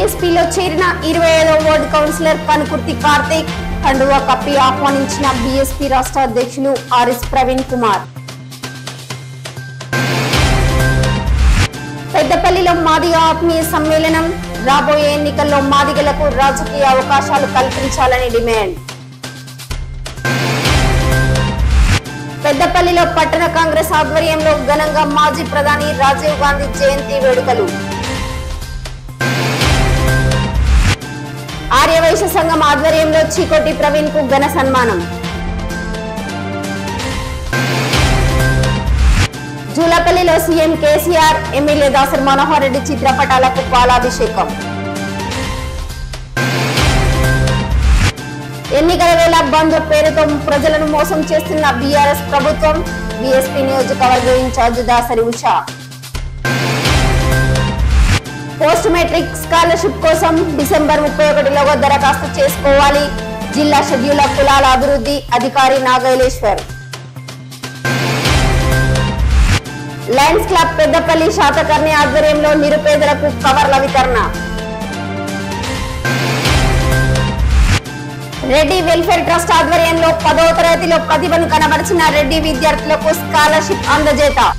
BSP లో చేరిన 25వ వార్డు కౌన్సిలర్ కనుకుర్తి కార్తీక్ కండువా కప్పి ఆహ్వానించిన బీఎస్పీ రాష్ట్ర అధ్యక్షులు ఆర్ఎస్ ప్రవీణ్ కుమార్. పెద్దపల్లిలో మాదిగ ఆత్మీయ సమ్మేళనం. రాబోయే ఎన్నికల్లో మాదిగలకు రాజకీయ అవకాశాలు కల్పించాలని డిమాండ్. పెద్దపల్లిలో పట్టణ కాంగ్రెస్ ఆధ్వర్యంలో ఘనంగా మాజీ ప్రధాని రాజీవ్ గాంధీ జయంతి వేడుకలు. ఆర్యవైశ్య సంఘం ఆధ్వర్యంలో చీకోటి ప్రవీణ్ కు ఘన సన్మానం. జూలపల్లిలో సీఎం కేసీఆర్, ఎమ్మెల్యే దాసరి మనోహర్ రెడ్డి చిత్రపటాలకు పాలాభిషేకం. ఎన్నికల వేళ బంద్ పేరుతో ప్రజలను మోసం చేస్తున్న బీఆర్ఎస్ ప్రభుత్వం. బీఎస్పీ నియోజకవర్గ incharge Dasari Usha. Post matric scholarship కోసం డిసెంబర్ 31 దరఖాస్తు చేసుకోవాలి. జిల్లా షెడ్యూల్ కులాల అభివృద్ధి అధికారి నాగైలేశ్వర్. లయన్స్ క్లబ్ పెద్దపల్లి శాతకర్ణి ఆధ్వర్యంలో నిరుపేదలకు కవర్ల వితరణ. రెడ్డి వెల్ఫేర్ ట్రస్ట్ ఆధ్వర్యంలో 10వ తరగతిలో ప్రతిభను కనబరిచిన రెడ్డి విద్యార్థులకు స్కాలర్షిప్ అందజేత.